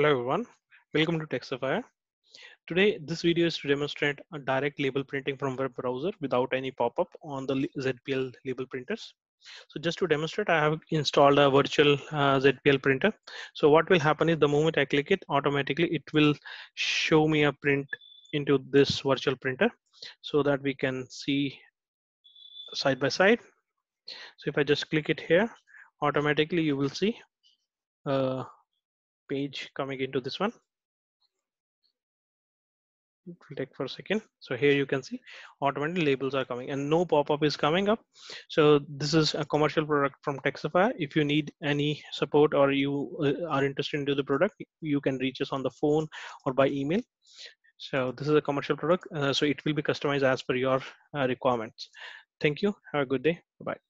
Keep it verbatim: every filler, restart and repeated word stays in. Hello everyone, welcome to Techsapphire. Today this video is to demonstrate a direct label printing from web browser without any pop-up on the Z P L label printers. So just to demonstrate, I have installed a virtual uh, Z P L printer. So what will happen is the moment I click it, automatically it will show me a print into this virtual printer so that we can see side by side. So if I just click it here, automatically you will see uh, page coming into this one. It will take for a second. So here you can see automatic labels are coming and no pop-up is coming up. So this is a commercial product from Techsapphire. If you need any support or you are interested into the product, you can reach us on the phone or by email. So this is a commercial product. Uh, so it will be customized as per your uh, requirements. Thank you. Have a good day. Bye-bye.